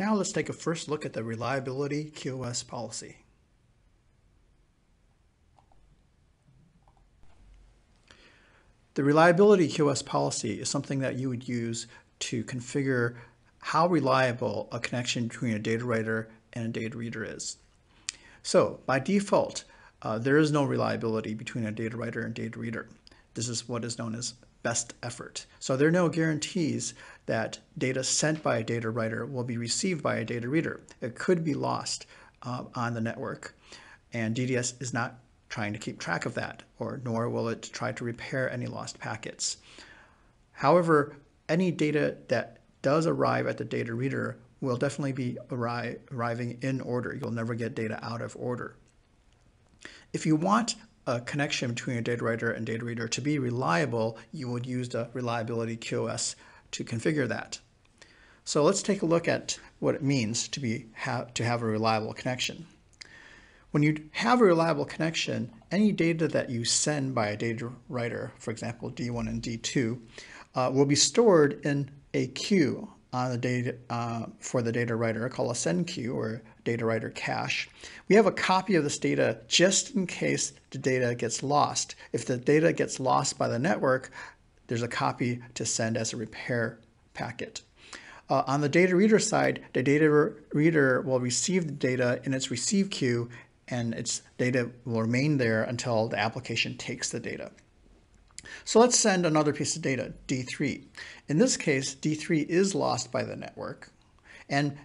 Now let's take a first look at the reliability QoS policy. The reliability QoS policy is something that you would use to configure how reliable a connection between a data writer and a data reader is. So by default, there is no reliability between a data writer and data reader. This is what is known as best effort. So there are no guarantees that data sent by a data writer will be received by a data reader. It could be lost on the network, and DDS is not trying to keep track of that, or nor will it try to repair any lost packets. However, any data that does arrive at the data reader will definitely be arriving in order. You'll never get data out of order. If you want a connection between a data writer and data reader to be reliable, you would use the reliability QoS to configure that. So let's take a look at what it means to have a reliable connection. When you have a reliable connection, any data that you send by a data writer, for example, D1 and D2, will be stored in a queue on the data, for the data writer, called a send queue or data writer cache. We have a copy of this data just in case the data gets lost. If the data gets lost by the network, there's a copy to send as a repair packet. On the data reader side, the data reader will receive the data in its receive queue, and its data will remain there until the application takes the data. So let's send another piece of data, D3. In this case, D3 is lost by the network. And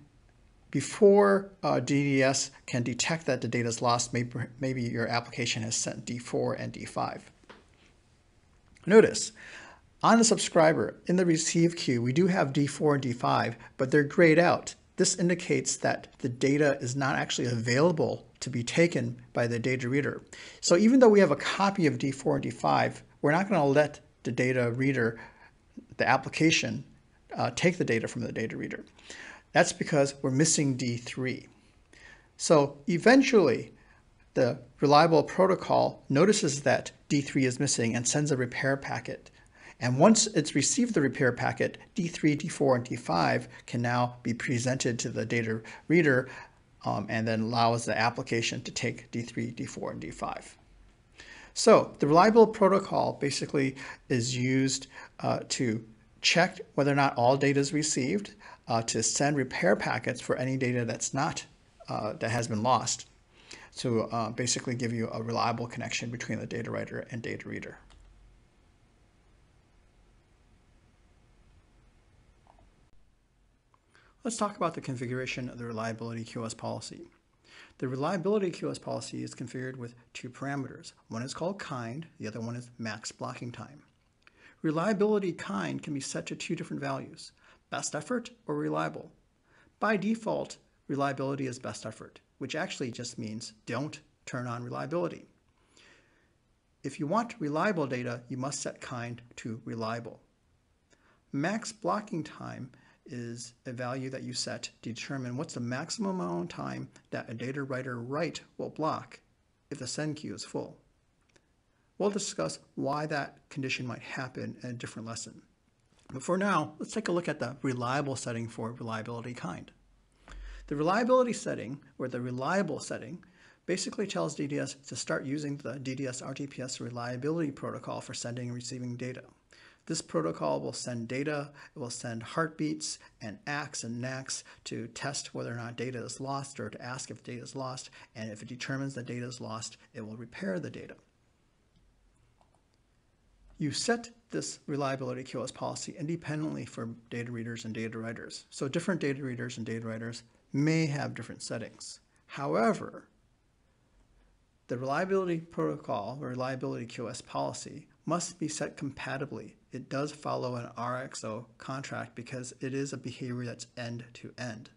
before DDS can detect that the data is lost, maybe your application has sent D4 and D5. Notice, on the subscriber, in the receive queue, we do have D4 and D5, but they're grayed out. This indicates that the data is not actually available to be taken by the data reader. So even though we have a copy of D4 and D5, we're not going to let the data reader, the application, take the data from the data reader. That's because we're missing D3. So eventually, the reliable protocol notices that D3 is missing and sends a repair packet. And once it's received the repair packet, D3, D4, and D5 can now be presented to the data reader, and then allows the application to take D3, D4, and D5. So the reliable protocol basically is used to check whether or not all data is received, to send repair packets for any data that's not, that has been lost, to basically give you a reliable connection between the data writer and data reader. Let's talk about the configuration of the reliability QoS policy. The reliability QoS policy is configured with two parameters. One is called kind, the other one is max blocking time. Reliability kind can be set to two different values, best effort or reliable. By default, reliability is best effort, which actually just means don't turn on reliability. If you want reliable data, you must set kind to reliable. Max blocking time is a value that you set to determine what's the maximum amount of time that a data writer write will block if the send queue is full. We'll discuss why that condition might happen in a different lesson. But for now, let's take a look at the reliable setting for reliability kind. The reliability setting, or the reliable setting, basically tells DDS to start using the DDS RTPS reliability protocol for sending and receiving data. This protocol will send data, it will send heartbeats and ACKs and NACKs to test whether or not data is lost, or to ask if data is lost, and if it determines that data is lost, it will repair the data. You set this reliability QoS policy independently for data readers and data writers. So different data readers and data writers may have different settings. However, the reliability protocol, or reliability QoS policy, must be set compatibly. It does follow an RXO contract because it is a behavior that's end-to-end.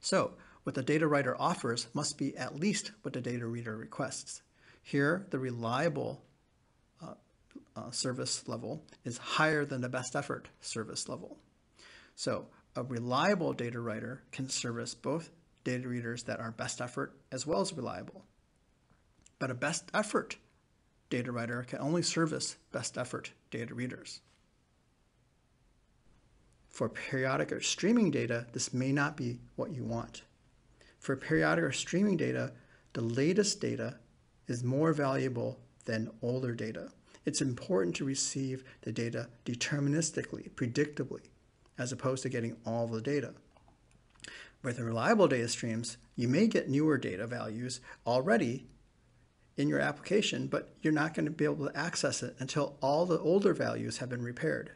So what the data writer offers must be at least what the data reader requests. Here, the reliable service level is higher than the best effort service level. So a reliable data writer can service both data readers that are best effort as well as reliable. But a best effort data writer can only service best effort data readers. For periodic or streaming data, this may not be what you want. For periodic or streaming data, the latest data is more valuable than older data. It's important to receive the data deterministically, predictably, as opposed to getting all the data. With the reliable data streams, you may get newer data values already in your application, but you're not going to be able to access it until all the older values have been repaired.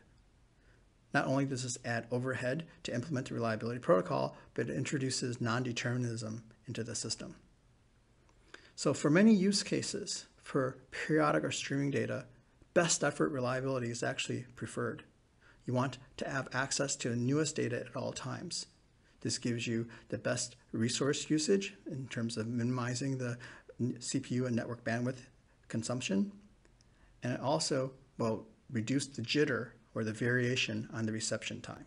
Not only does this add overhead to implement the reliability protocol, but it introduces non-determinism into the system. So for many use cases for periodic or streaming data, best effort reliability is actually preferred. You want to have access to the newest data at all times. This gives you the best resource usage in terms of minimizing the CPU and network bandwidth consumption, and it also will reduce the jitter or the variation on the reception time.